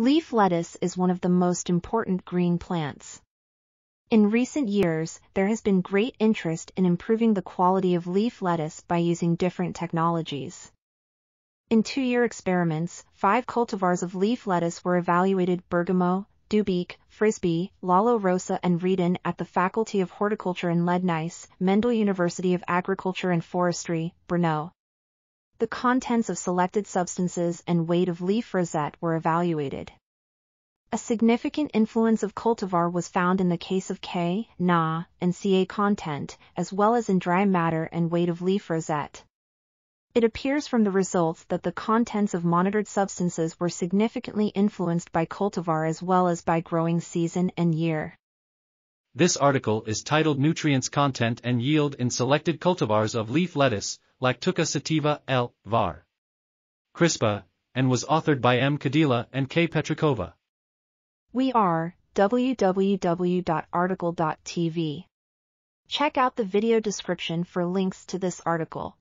Leaf lettuce is one of the most important green plants. In recent years, there has been great interest in improving the quality of leaf lettuce by using different technologies. In two-year experiments, 5 cultivars of leaf lettuce were evaluated: Bergamo, Dubeek, Frisbee, Lalo Rosa and Redon at the Faculty of Horticulture in Lednice, Mendel University of Agriculture and Forestry, Brno. The contents of selected substances and weight of leaf rosette were evaluated. A significant influence of cultivar was found in the case of K, Na, and Ca content, as well as in dry matter and weight of leaf rosette. It appears from the results that the contents of monitored substances were significantly influenced by cultivar as well as by growing season and year. This article is titled Nutrients Content and Yield in Selected Cultivars of Leaf Lettuce, Lactuca sativa L. var. Crispa, and was authored by M. Koudela and K. Petříková. We are www.article.tv. Check out the video description for links to this article.